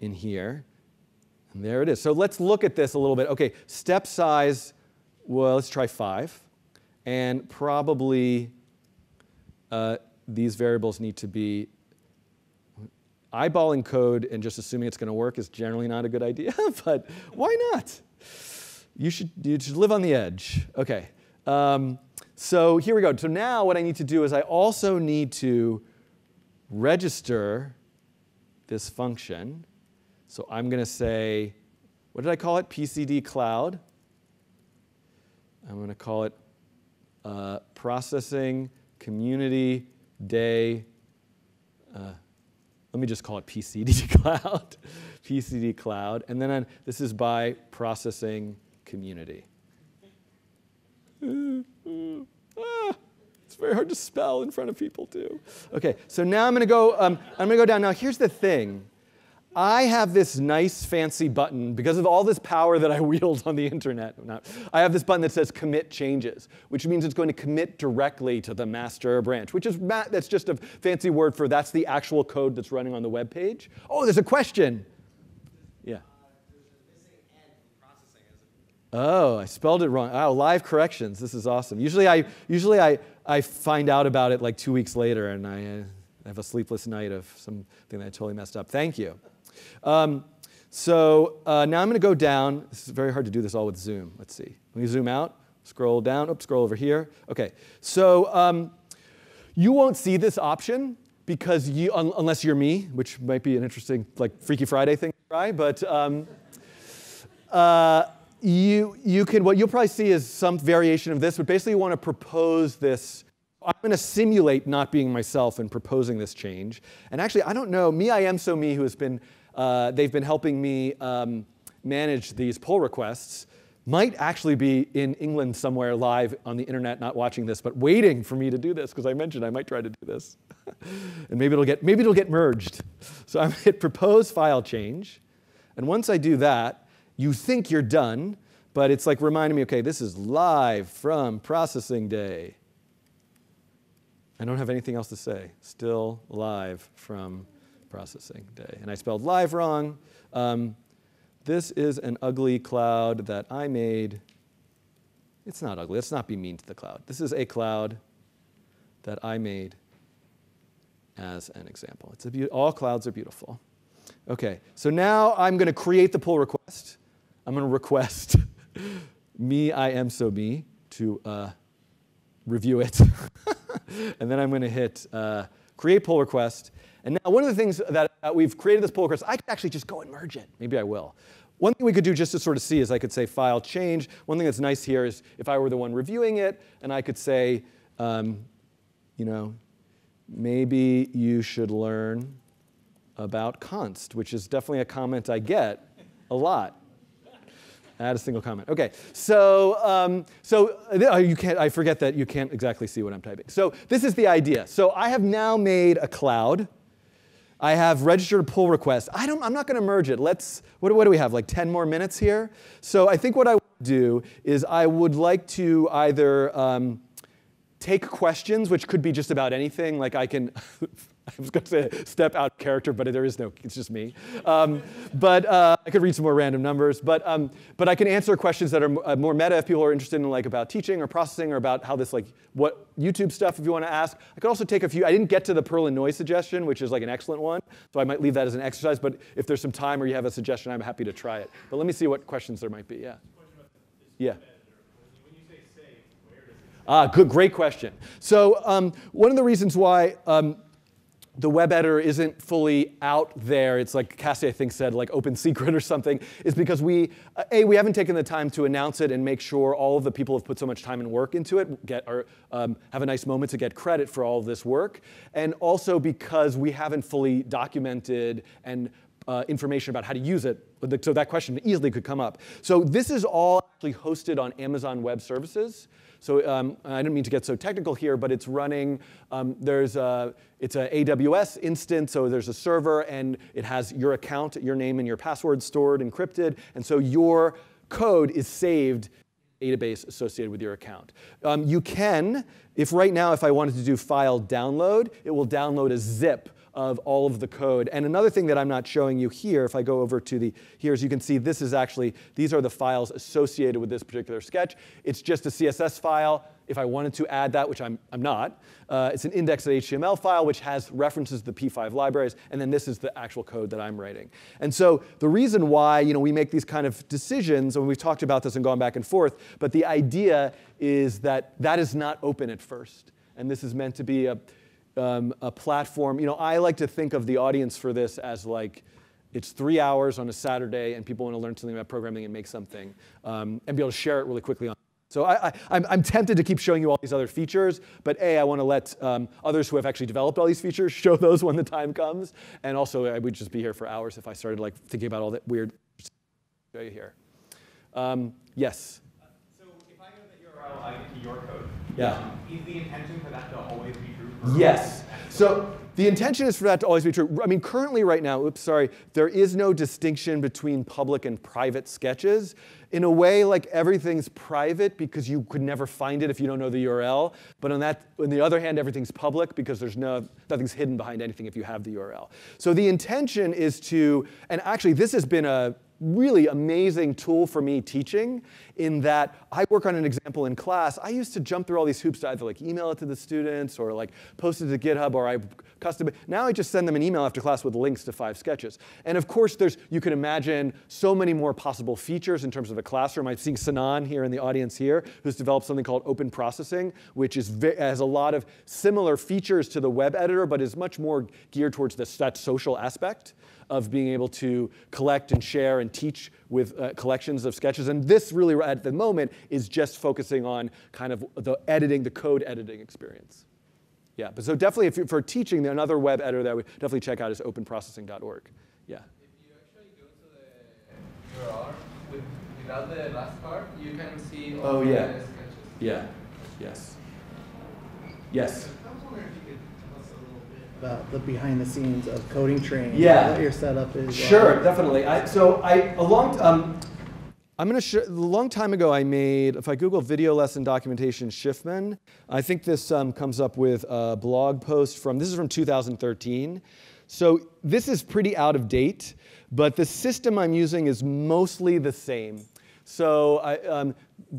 in here. And there it is. So let's look at this a little bit. OK, step size, well, let's try 5. And probably these variables need to be eyeballing code and just assuming it's going to work is generally not a good idea. But why not? You should live on the edge. OK. So here we go. So now what I need to do is I also need to register this function. So I'm going to say, what did I call it? PCD Cloud. I'm going to call it Processing Community Day. Let me just call it PCD Cloud. PCD Cloud. And then this is by Processing Community. It's very hard to spell in front of people too. Okay, so now I'm going to go. I'm going to go down. Now here's the thing: I have this nice fancy button because of all this power that I wield on the internet. I have this button that says commit changes, which means it's going to commit directly to the master branch, which is that's just a fancy word for that's the actual code that's running on the web page. Oh, there's a question. Yeah. Oh, I spelled it wrong. Oh, live corrections. This is awesome. Usually I find out about it like 2 weeks later, and I have a sleepless night of something that I totally messed up. Thank you. Now I'm going to go down. This is very hard to do this all with Zoom. Let's see. Let me zoom out. Scroll down. Oops, scroll over here. OK. So you won't see this option because unless you're me, which might be an interesting like Freaky Friday thing to try, but. What you'll probably see is some variation of this, but basically you want to propose this. I'm going to simulate not being myself and proposing this change. And actually, I don't know, me, I am so me, who has been, they've been helping me manage these pull requests, might actually be in England somewhere live on the internet, not watching this, but waiting for me to do this, because I mentioned I might try to do this. And maybe it'll get merged. So I'm going to hit propose file change. And once I do that, you think you're done, but it's like reminding me, OK, this is live from Processing Day. I don't have anything else to say. Still live from Processing Day. And I spelled live wrong. This is an ugly cloud that I made. It's not ugly. Let's not be mean to the cloud. This is a cloud that I made as an example. It's all clouds are beautiful. OK, so now I'm going to create the pull request. I'm going to request me, I am so me, to review it. And then I'm going to hit create pull request. And now one of the things that we've created this pull request, I could actually just go and merge it. Maybe I will. One thing we could do just to sort of see is I could say file change. One thing that's nice here is if I were the one reviewing it, and I could say, maybe you should learn about const, which is definitely a comment I get a lot. Add a single comment. OK, I forget that you can't exactly see what I'm typing. So this is the idea. So I have now made a cloud. I have registered a pull request. I'm not going to merge it. What do we have, like 10 more minutes here? So I think what I would do is I would like to either take questions, which could be just about anything. Like I can, I was going to say step out character, but there is no, it's just me. I could read some more random numbers. But I can answer questions that are more meta if people are interested in like about teaching or processing or about how this, like what YouTube stuff if you want to ask. I could also take a few. I didn't get to the Perlin noise suggestion, which is like an excellent one. So I might leave that as an exercise. But if there's some time or you have a suggestion, I'm happy to try it. But let me see what questions there might be. Yeah. Yeah. Great question. So one of the reasons why the web editor isn't fully out there, it's like Cassie, I think, said, like open secret or something, is because we haven't taken the time to announce it and make sure all of the people who've put so much time and work into it have a nice moment to get credit for all of this work. And also because we haven't fully documented and information about how to use it. So that question easily could come up. So this is all actually hosted on Amazon Web Services. So I didn't mean to get so technical here, but it's running. It's an AWS instance, so there's a server, and it has your account, your name, and your password stored, encrypted, and so your code is saved in a database associated with your account. You can, if right now, if I wanted to do file download, it will download a zip of all of the code. And another thing that I'm not showing you here, if I go over to the here, as you can see, this is actually, these are the files associated with this particular sketch. It's just a CSS file. If I wanted to add that, which I'm not, it's an index.html file which has references to the P5 libraries, and then this is the actual code that I'm writing. And so the reason why we make these kind of decisions, and we've talked about this and gone back and forth, but the idea is that that is not open at first, and this is meant to be a platform. I like to think of the audience for this as like, it's 3 hours on a Saturday, and people want to learn something about programming and make something, and be able to share it really quickly on. So I'm tempted to keep showing you all these other features, but A, I want to let others who have actually developed all these features show those when the time comes. And also, I would just be here for hours if I started thinking about all that weird stuff I show you here. Yes? So if I go to the URL, I get to your code. Yeah. Is the intention for that to always be true? Yes. So the intention is for that to always be true. I mean, currently right now, oops, sorry, there is no distinction between public and private sketches. In a way, like everything's private because you could never find it if you don't know the URL. But on the other hand, everything's public because there's nothing's hidden behind anything if you have the URL. So the intention is to, and actually this has been a really amazing tool for me teaching, in that I work on an example in class. I used to jump through all these hoops to either email it to the students or post it to GitHub, or I custom. Now I just send them an email after class with links to 5 sketches. And of course, you can imagine so many more possible features in terms of a classroom. I'm seeing Sanan here in the audience here, who's developed something called Open Processing, which has a lot of similar features to the web editor, but is much more geared towards that social aspect of being able to collect and share and teach with collections of sketches. And this really, at the moment, is just focusing on kind of the code editing experience. Yeah, but so definitely for teaching, another web editor that I would definitely check out is openprocessing.org. Yeah? If you actually go to the URL without the last part, you can see all the sketches. Yeah, yes. Yes? About the behind the scenes of Coding Train, what your setup is. Sure, definitely. A long time ago I made, if I Google video lesson documentation Schiffman, I think this comes up with a blog post this is from 2013. So this is pretty out of date, but the system I'm using is mostly the same. So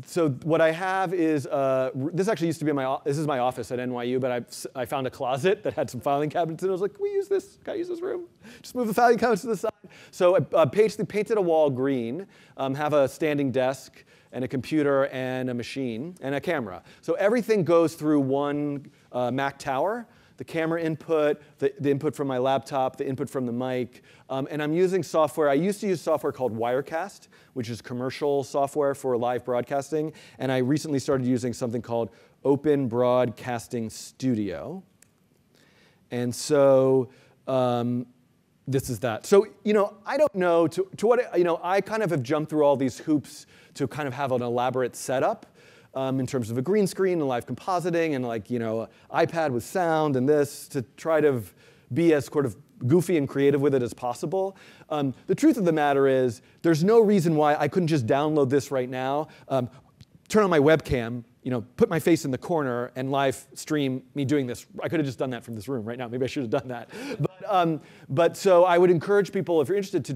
so what I have is, this actually used to be this is my office at NYU, but I found a closet that had some filing cabinets, and I was like, can we use this? Can I use this room? Just move the filing cabinets to the side. So I painted a wall green, have a standing desk, and a computer, and a machine, and a camera. So everything goes through one Mac tower. The camera input, the input from my laptop, the input from the mic. And I'm using software. I used to use software called Wirecast, which is commercial software for live broadcasting. And I recently started using something called Open Broadcasting Studio. And so this is that. So I don't know to what, I kind of have jumped through all these hoops to kind of have an elaborate setup. In terms of a green screen and live compositing and iPad with sound and this, to try to be as sort of goofy and creative with it as possible. The truth of the matter is there's no reason why I couldn't just download this right now, turn on my webcam, put my face in the corner and live stream me doing this. I could have just done that from this room right now. Maybe I should have done that. But so I would encourage people, if you're interested, to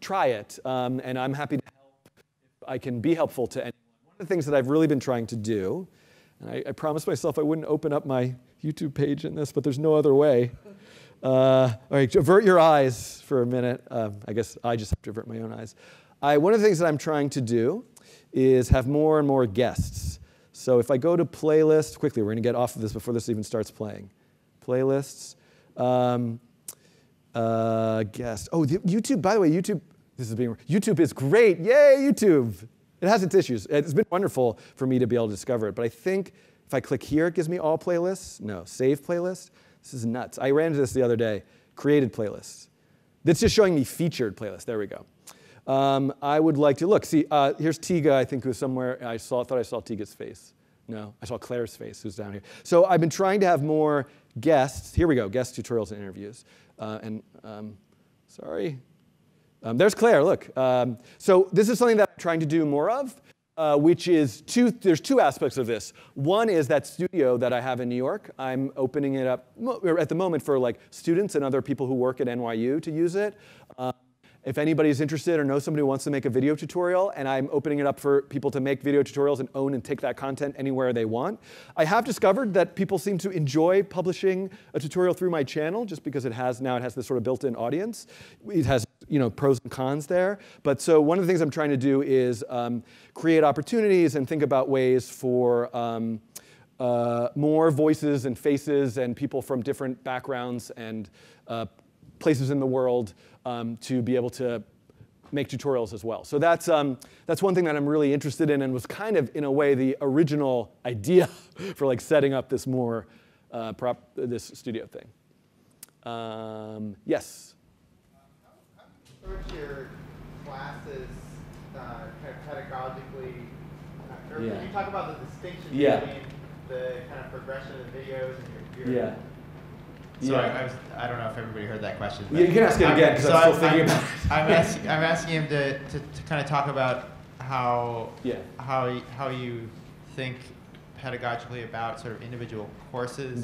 try it. And I'm happy to help if I can be helpful to anyone. The things that I've really been trying to do, and I promised myself I wouldn't open up my YouTube page in this, but there's no other way. All right, avert your eyes for a minute. I guess I just have to avert my own eyes. One of the things that I'm trying to do is have more and more guests. So if I go to playlist, quickly, we're going to get off of this before this even starts playing. Playlists, guest. Oh, YouTube, by the way, YouTube. YouTube is great. Yay, YouTube. It has its issues. It's been wonderful for me to be able to discover it. But I think if I click here, it gives me all playlists. No, save playlist. This is nuts. I ran into this the other day, created playlists. That's just showing me featured playlists. There we go. I would like to look. See, here's Tiga, I think, who's somewhere. I thought I saw Tiga's face. No, I saw Claire's face, who's down here. So I've been trying to have more guests. Here we go, guest tutorials and interviews. Sorry. There's Claire, look. So this is something that I'm trying to do more of. which is there's two aspects of this. One is that studio that I have in New York. I'm opening it up at the moment for like students and other people who work at NYU to use it. If anybody's interested or knows somebody who wants to make a video tutorial, and I'm opening it up for people to make video tutorials and own and take that content anywhere they want. I have discovered that people seem to enjoy publishing a tutorial through my channel just because it has this sort of built-in audience. It has pros and cons there. But so one of the things I'm trying to do is create opportunities and think about ways for more voices and faces and people from different backgrounds and places in the world to be able to make tutorials as well. So that's one thing that I'm really interested in and was kind of, in a way, the original idea for like setting up this more this studio thing. Yes? How do you approach your classes kind of pedagogically? Can you talk about the distinction between the kind of progression of the videos and your So I don't know if everybody heard that question. Yeah, you can ask him again, because I'm still thinking about it. I'm asking him to kind of talk about how you think pedagogically about sort of individual courses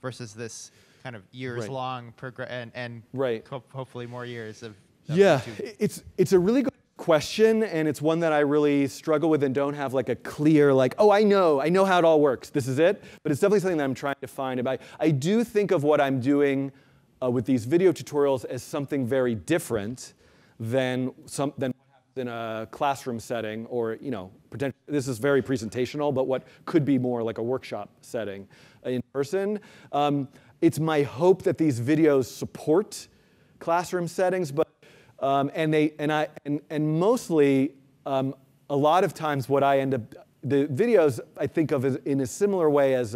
versus this kind of years-long progress and hopefully more years of YouTube. It's a really good question, and it's one that I really struggle with and don't have like a clear like, oh, I know how it all works, this is it. But it's definitely something that I'm trying to find. I do think of what I'm doing with these video tutorials as something very different than what happens in a classroom setting, or this is very presentational, but what could be more like a workshop setting in person. It's my hope that these videos support classroom settings, but and mostly a lot of times what I end up, the videos I think of as, in a similar way as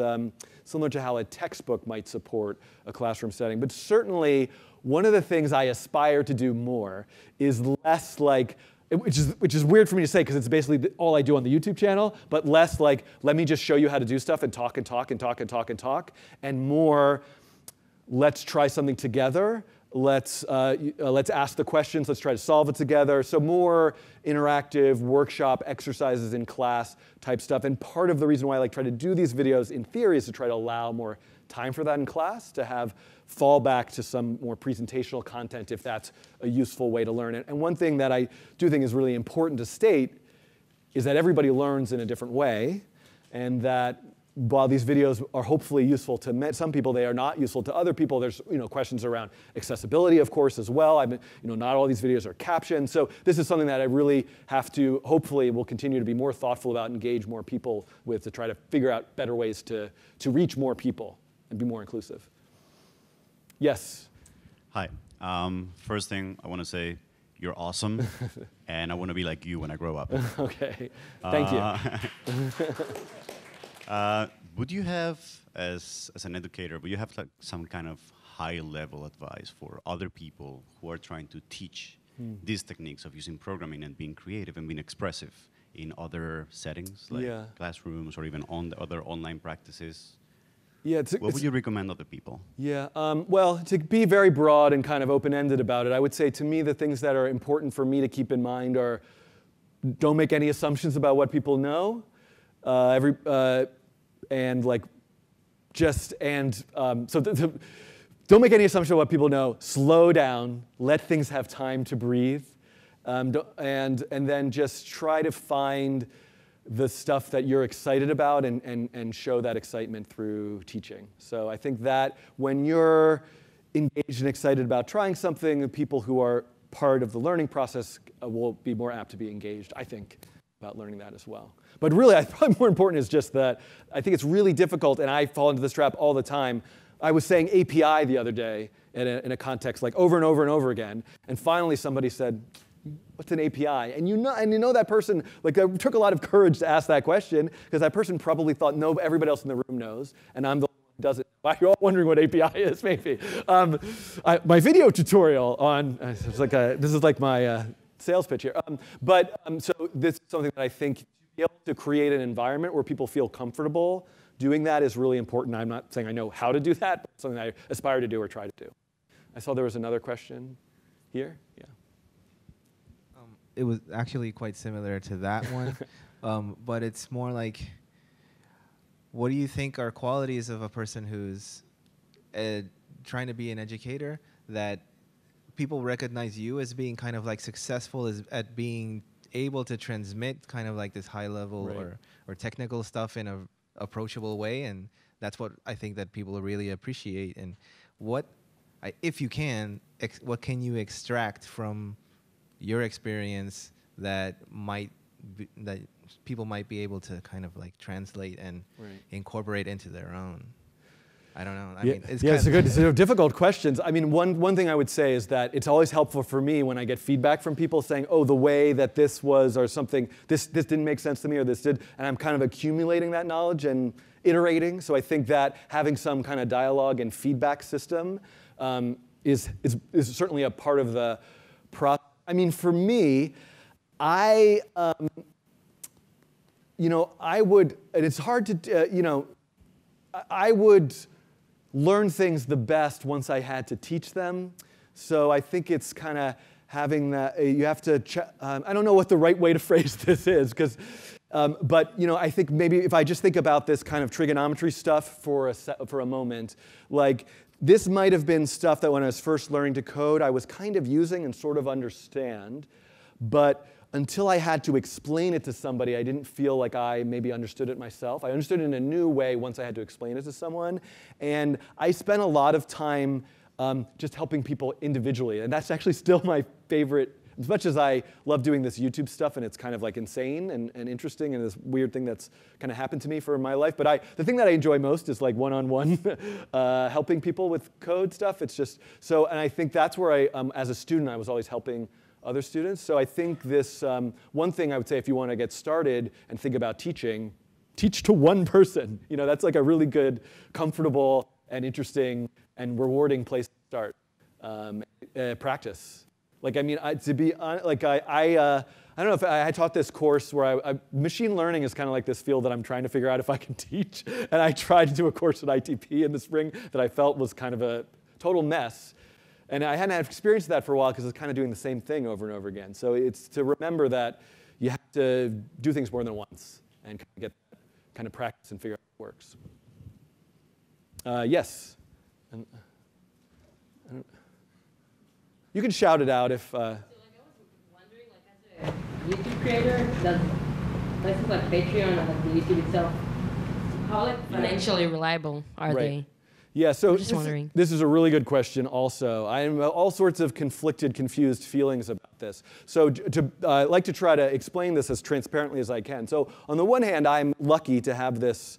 similar to how a textbook might support a classroom setting. But certainly one of the things I aspire to do more is less like, which is weird for me to say because it's basically all I do on the YouTube channel, but less like, let me just show you how to do stuff and talk and talk and talk and talk and talk, and more, let's try something together. Let's ask the questions. Let's try to solve it together. So more interactive workshop exercises in class type stuff. And part of the reason why I like try to do these videos in theory is to try to allow more time for that in class, to have fallback to some more presentational content if that's a useful way to learn. And one thing that I do think is really important to state is that everybody learns in a different way, and that while these videos are hopefully useful to some people, they are not useful to other people. There's questions around accessibility, of course, as well. Not all these videos are captioned. So this is something that I really have to, hopefully, will continue to be more thoughtful about, engage more people with, to try to figure out better ways to reach more people and be more inclusive. Yes? Hi. First thing I want to say, you're awesome, and I want to be like you when I grow up. OK. Thank you. Would you have, as an educator, would you have like some kind of high-level advice for other people who are trying to teach these techniques of using programming and being creative and being expressive in other settings, like classrooms or even on the other online practices? Yeah, what would you recommend other people? Yeah, well, to be very broad and kind of open-ended about it, I would say to me the things that are important for me to keep in mind are, don't make any assumptions about what people know. Don't make any assumption of what people know. Slow down. Let things have time to breathe, and then just try to find the stuff that you're excited about and show that excitement through teaching. So I think that when you're engaged and excited about trying something, the people who are part of the learning process will be more apt to be engaged, I think, about learning that as well. But really, probably more important is just that I think it's really difficult, and I fall into this trap all the time. I was saying API the other day in a context like over and over and over again, and finally somebody said, "What's an API?" And that person, like, it took a lot of courage to ask that question, because that person probably thought, "No, everybody else in the room knows, and I'm the one who doesn't." Why are you all wondering what API is? Maybe my video tutorial on this is like my sales pitch here. So this is something that I think, be able to create an environment where people feel comfortable doing that is really important. I'm not saying I know how to do that, but it's something I aspire to do or try to do. I saw there was another question here. Yeah. it was actually quite similar to that one, but it's more like, what do you think are qualities of a person who's trying to be an educator that people recognize you as being kind of like successful as at being able to transmit kind of like this high level or technical stuff in an approachable way? And that's what I think that people really appreciate. And what, if you can, what can you extract from your experience that might be, that people might be able to kind of like translate and incorporate into their own? I don't know. I mean, it's kind of it's a difficult questions. I mean, one thing I would say is that it's always helpful for me when I get feedback from people saying, oh, the way that this was or something, this didn't make sense to me or this did, and I'm kind of accumulating that knowledge and iterating. So I think that having some kind of dialogue and feedback system is certainly a part of the process. I mean, for me, I would, and it's hard to, I would learn things the best once I had to teach them. So I think it's kind of having that, you have to, I don't know what the right way to phrase this is, because, but I think maybe if I just think about this kind of trigonometry stuff for a moment, like this might have been stuff that when I was first learning to code, I was kind of using and sort of understand, but until I had to explain it to somebody, I didn't feel like I maybe understood it myself. I understood it in a new way once I had to explain it to someone. And I spent a lot of time just helping people individually. And that's actually still my favorite. As much as I love doing this YouTube stuff, and it's kind of like insane and interesting and this weird thing that's kind of happened to me for my life, but the thing that I enjoy most is like one-on-one helping people with code stuff. It's just so, and I think that's where I, as a student, I was always helping other students. So I think this, one thing I would say if you want to get started and think about teaching, teach to one person. That's like a really good, comfortable, and interesting, and rewarding place to start. Practice. Like, I mean, to be honest, like I don't know if I taught this course where machine learning is kind of like this field that I'm trying to figure out if I can teach. And I tried to do a course at ITP in the spring that I felt was kind of a total mess. And I hadn't had experience with that for a while because it's kind of doing the same thing over and over again. So it's to remember that you have to do things more than once and kind of get that kind of practice and figure out what works. Yes? And, you can shout it out if. So I was wondering, as a YouTube creator, does places like Patreon or like the YouTube itself, how financially reliable are they? Yeah, so this is a really good question also. I have all sorts of conflicted, confused feelings about this. So I like to try to explain this as transparently as I can. So on the one hand, I'm lucky to have this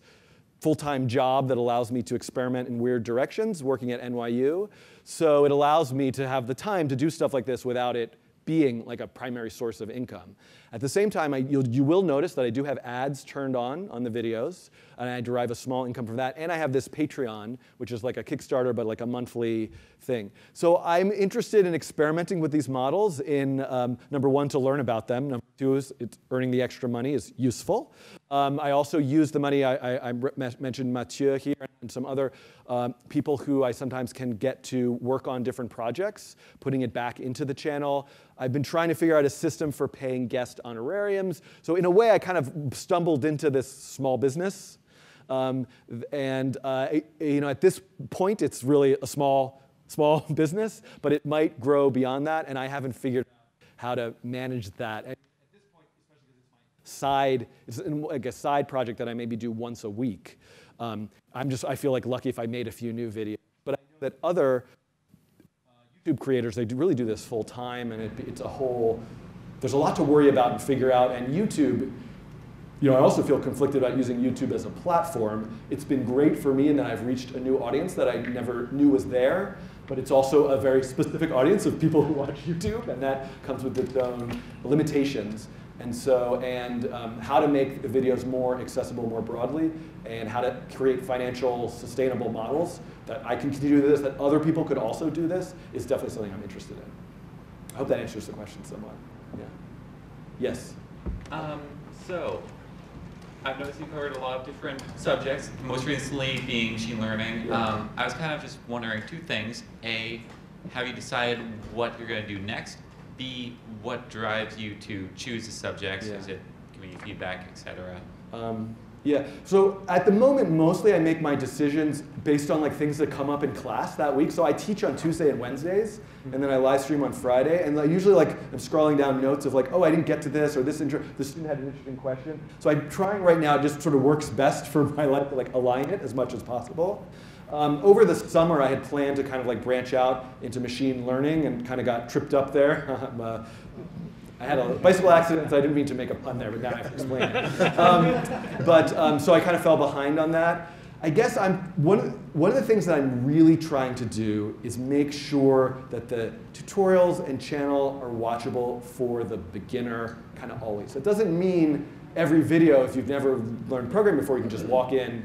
full-time job that allows me to experiment in weird directions working at NYU. So it allows me to have the time to do stuff like this without it being like a primary source of income. At the same time, you will notice that I do have ads turned on the videos, and I derive a small income from that. And I have this Patreon, which is like a Kickstarter, but like a monthly thing. So I'm interested in experimenting with these models in, number one, to learn about them. Number two is earning the extra money is useful. I also use the money, I mentioned Mathieu here and some other people who I sometimes can get to work on different projects, putting it back into the channel. I've been trying to figure out a system for paying guest honorariums. So in a way, I kind of stumbled into this small business. At this point, it's really a small business, but it might grow beyond that. And I haven't figured out how to manage that. At this point, especially because it's like a side project that I maybe do once a week. I feel like lucky if I made a few new videos. But I know that other YouTube creators, they really do this full time, and it's a whole, there's a lot to worry about and figure out. And YouTube, I also feel conflicted about using YouTube as a platform. It's been great for me in that I've reached a new audience that I never knew was there, but it's also a very specific audience of people who watch YouTube, and that comes with its own limitations. And so, how to make the videos more accessible more broadly, and how to create financial sustainable models that I can continue to do this, that other people could also do this, is definitely something I'm interested in. I hope that answers the question somewhat. Yeah. Yes? So, I've noticed you've covered a lot of different subjects, most recently being machine learning. I was kind of just wondering two things. A, have you decided what you're going to do next? B, what drives you to choose the subjects? Yeah. Is it community feedback, et cetera? Yeah, so at the moment, mostly I make my decisions based on like things that come up in class that week. So I teach on Tuesday and Wednesdays, and then I live stream on Friday. And I usually like I'm scrolling down notes of like, oh, I didn't get to this, or this the student had an interesting question. So I'm trying right now, just sort of works best for my life to like align it as much as possible. Over the summer, I had planned to kind of like branch out into machine learning and kind of got tripped up there. I had a bicycle accident, so I didn't mean to make a pun there, but now I have to explain it. So I kind of fell behind on that. I guess one of the things that I'm really trying to do is make sure that the tutorials and channel are watchable for the beginner kind of always. That doesn't mean every video, if you've never learned programming before, you can just walk in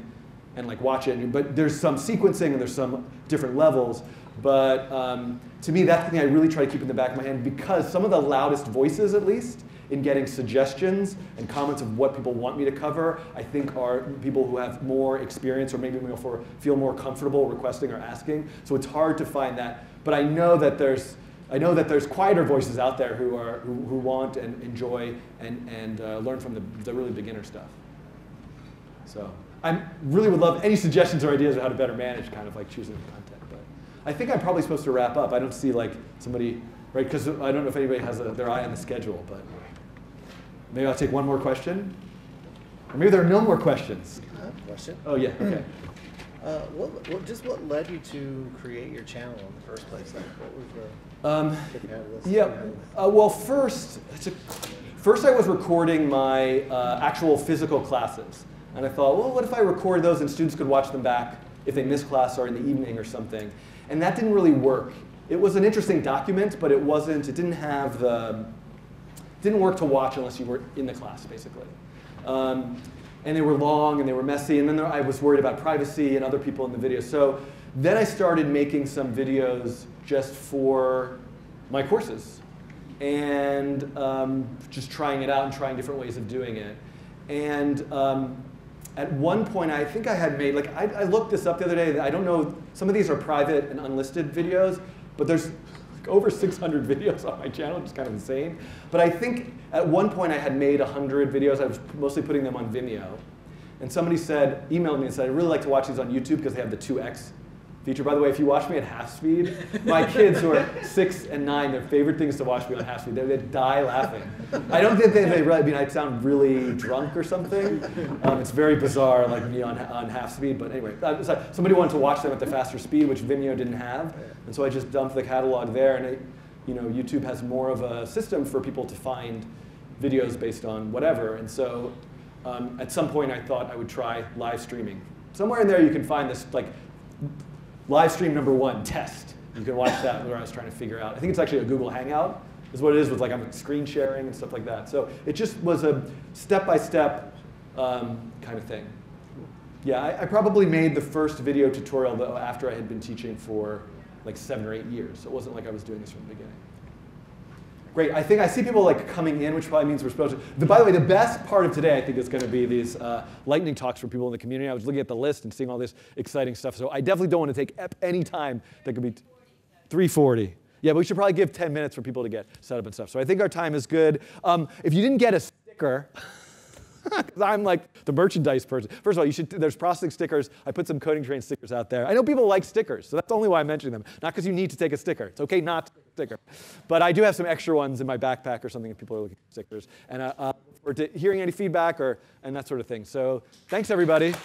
and like watch it. But there's some sequencing and there's some different levels. But to me, that's the thing I really try to keep in the back of my head, because some of the loudest voices, at least, in getting suggestions and comments of what people want me to cover, I think are people who have more experience or maybe feel more comfortable requesting or asking. So it's hard to find that. But I know that there's quieter voices out there who want and enjoy and learn from the really beginner stuff. So I really would love any suggestions or ideas on how to better manage kind of like choosing the content. I think I'm probably supposed to wrap up. I don't see like somebody, right? Because I don't know if anybody has their eye on the schedule, but maybe I'll take one more question. Or maybe there are no more questions. I have a question. Oh, yeah, OK. What led you to create your channel in the first place? Like, what was the catalyst? Yeah, well, first I was recording my actual physical classes. And I thought, well, what if I record those and students could watch them back if they miss class or in the evening or something? And that didn't really work. It was an interesting document, but it didn't have the, didn't work to watch unless you were in the class, basically. And they were long, and they were messy, and then I was worried about privacy and other people in the video. So then I started making some videos just for my courses, and just trying it out and trying different ways of doing it. And at one point, I think I had made, like, I looked this up the other day. I don't know, some of these are private and unlisted videos, but there's like over 600 videos on my channel, which is kind of insane. But I think at one point I had made 100 videos. I was mostly putting them on Vimeo. And somebody said, emailed me and said, I'd really like to watch these on YouTube because they have the 2x feature. By the way, if you watch me at half speed, my kids who are 6 and 9, their favorite things to watch me on half speed, they die laughing. I don't think they really, I mean, I sound really drunk or something. It's very bizarre, like me on half speed. But anyway, somebody wanted to watch them at the faster speed, which Vimeo didn't have. And so I just dumped the catalog there. And it, you know, YouTube has more of a system for people to find videos based on whatever. And so at some point, I thought I would try live streaming. Somewhere in there, you can find this, like, live stream #1 test. You can watch that, where I was trying to figure out. I think it's actually a Google Hangout is what it is, with like I'm screen sharing and stuff like that. So it just was a step-by-step kind of thing. Yeah, I probably made the first video tutorial, though, after I had been teaching for like 7 or 8 years. So it wasn't like I was doing this from the beginning. Great. I think I see people like coming in, which probably means we're supposed to. By the way, the best part of today, I think, is going to be these lightning talks for people in the community. I was looking at the list and seeing all this exciting stuff. So I definitely don't want to take up any time that could be 3:40. Yeah, but we should probably give 10 minutes for people to get set up and stuff. So I think our time is good. If you didn't get a sticker, because I'm like the merchandise person. First of all, you should. There's processing stickers. I put some Coding Train stickers out there. I know people like stickers, so that's the only why I'm mentioning them. Not because you need to take a sticker. It's OK not to take a sticker. But I do have some extra ones in my backpack or something if people are looking for stickers. And I look forward to hearing any feedback and that sort of thing. So thanks, everybody.